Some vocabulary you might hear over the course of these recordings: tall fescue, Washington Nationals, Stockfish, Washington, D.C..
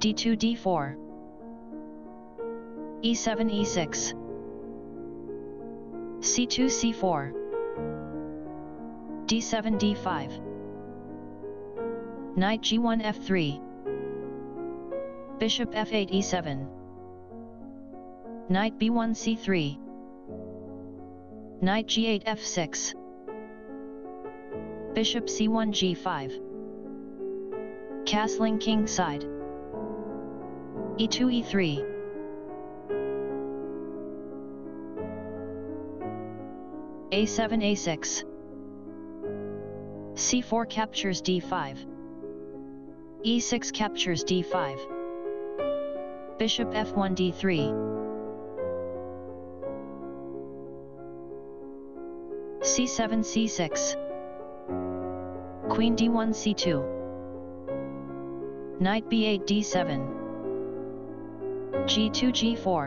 d2 d4 e7 e6 c2 c4 d7 d5 knight g1 f3 bishop f8 e7 knight b1 c3 knight g8 f6 bishop c1 g5 castling king side e2 e3 a7 a6 c4 captures d5 e6 captures d5 bishop f1 d3 c7 c6 queen d1 c2 knight b8 d7 g2 g4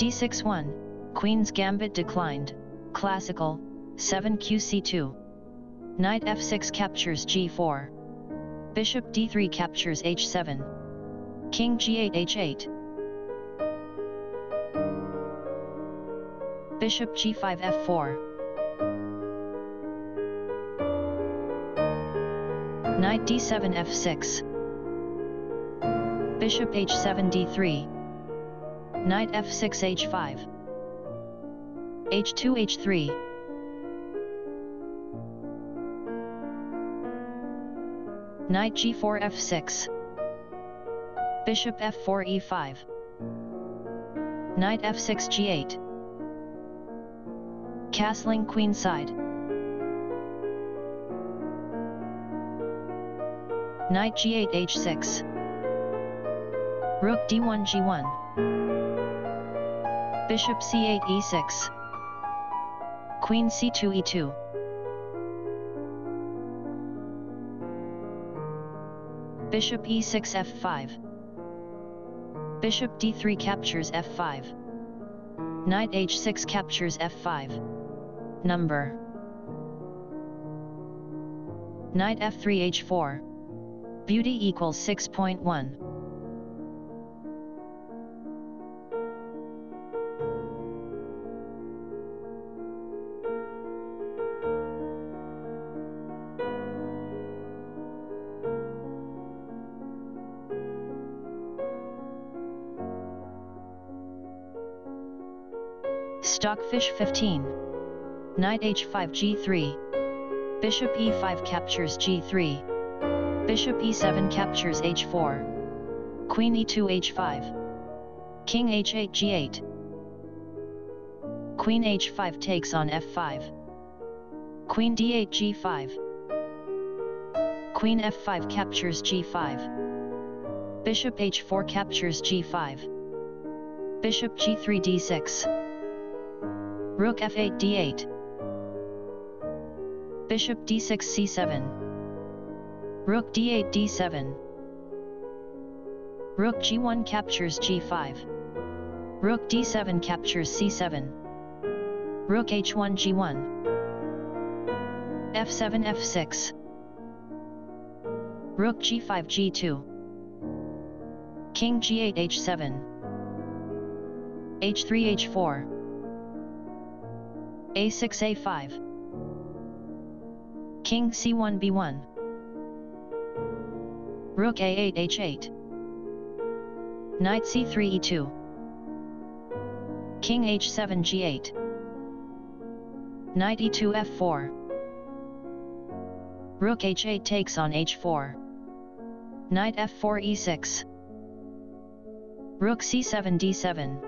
d6 1 Queen's gambit declined classical 7 qc2 knight f6 captures g4 bishop d3 captures h7 king g8 h8 bishop g5 f4 knight d7 f6 bishop h7 d3 knight f6 h5 h2 h3 knight g4 f6 bishop f4 e5 knight f6 g8 castling queenside knight g8 h6 rook d1 g1 bishop c8 e6 queen c2 e2 bishop e6 f5 bishop d3 captures f5 knight h6 captures f5 number knight f3 h4 beauty equals 6.1. Stockfish 15. Knight h5 g3. Bishop e5 captures g3. Bishop e7 captures h4. Queen e2 h5. King h8 g8. Queen h5 takes on f5. Queen d8 g5. Queen f5 captures g5. Bishop h4 captures g5. Bishop g3 d6. Rook f8 d8 bishop d6 c7 rook d8 d7 rook g1 captures g5 rook d7 captures c7 rook h1 g1 f7 f6 rook g5 g2 king g8 h7 h3 h4 a6 a5 king c1 b1 rook a8 h8 knight c3 e2 king h7 g8 knight e2 f4 rook h8 takes on h4 knight f4 e6 rook c7 d7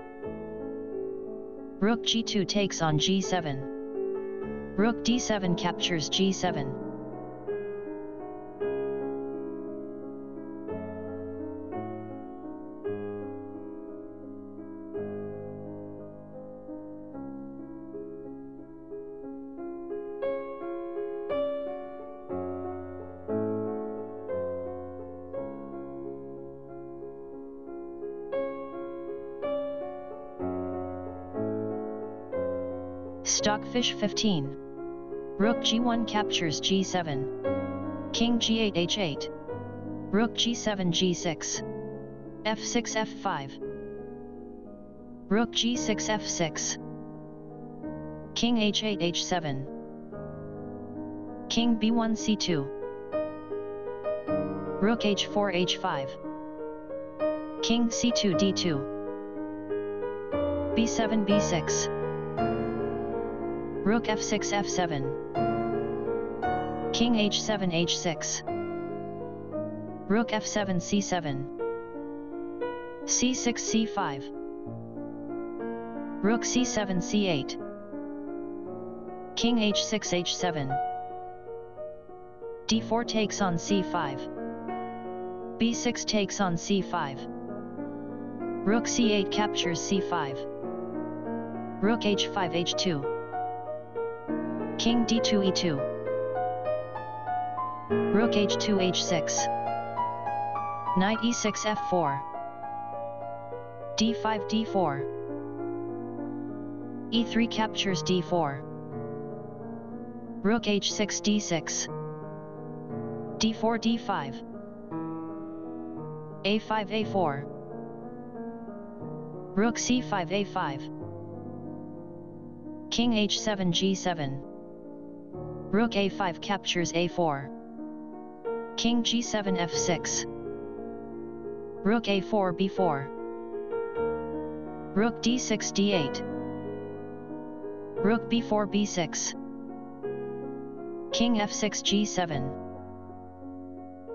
rook g2 takes on g7 rook d7 captures g7 Stockfish 15. Rook g1 captures g7. King g8 h8. Rook g7 g6. f6 f5 Rook g6 f6 King h8 h7 King b1 c2 Rook h4 h5 King c2 d2 b7 b6 Rook f6 f7 King h7 h6 Rook f7 c7 c6 c5 Rook c7 c8 King h6 h7 d4 takes on c5 b6 takes on c5 Rook c8 captures c5 Rook h5 h2 King d2 e2 Rook h2 h6 Knight e6 f4 d5 d4 e3 captures d4 Rook h6 d6 d4 d5 a5 a4 Rook c5 a5 King h7 g7 Rook a5 captures a4 King g7 f6 Rook a4 b4 Rook d6 d8 Rook b4 b6 King f6 g7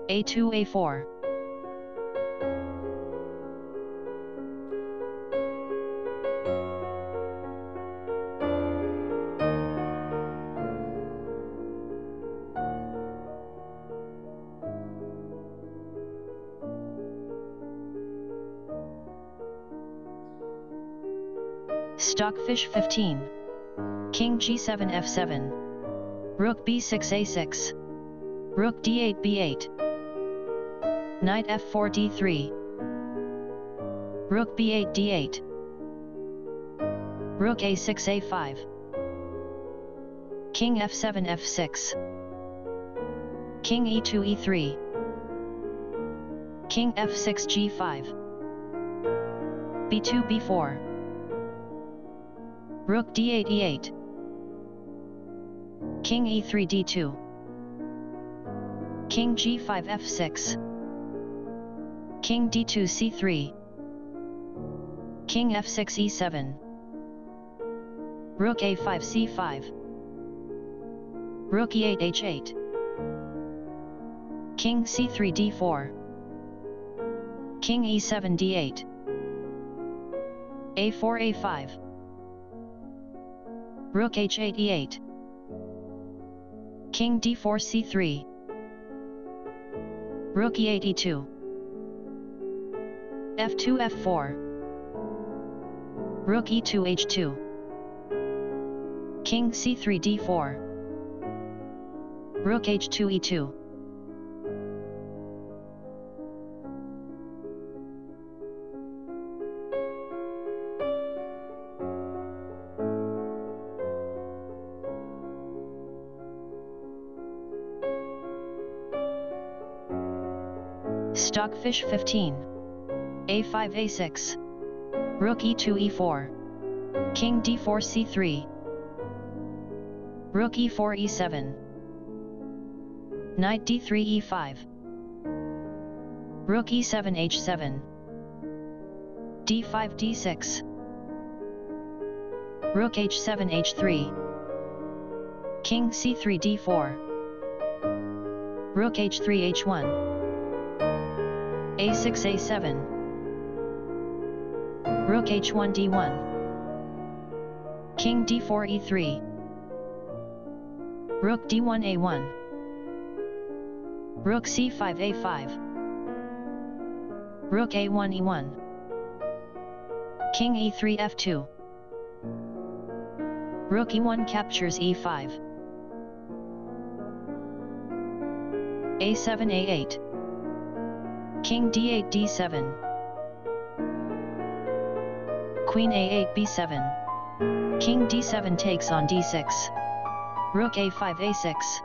a2 a4Stockfish 15 King g7 f7 Rook b6 a6 Rook d8 b8 Knight f4 d3 Rook b8 d8 Rook a6 a5 King f7 f6 King e2 e3 King f6 g5 b2 b4 Rook d8 e8 King e3 d2 King g5 f6 King d2 c3 King f6 e7 Rook a5 c5 Rook e8 h8 King c3 d4 King e7 d8 a4 a5 Rook h8 e8 King d4 c3 Rook e8 e2 f2 f4 Rook e2 h2 King c3 d4 Rook h2 e2 Stockfish 15 a5 a6 Rook e2 e4 King d4 c3 Rook e4 e7 Knight d3 e5 Rook e7 h7 d5 d6 Rook h7 h3 King c3 d4 Rook h3 h1 a6 a7 Rook h1 d1 King d4 e3 Rook d1 a1 Rook c5 a5 Rook a1 e1 King e3 f2 Rook e1 captures e5 a7 a8 King d8 d7 Queen a8 b7 King d7 takes on d6 Rook a5 a6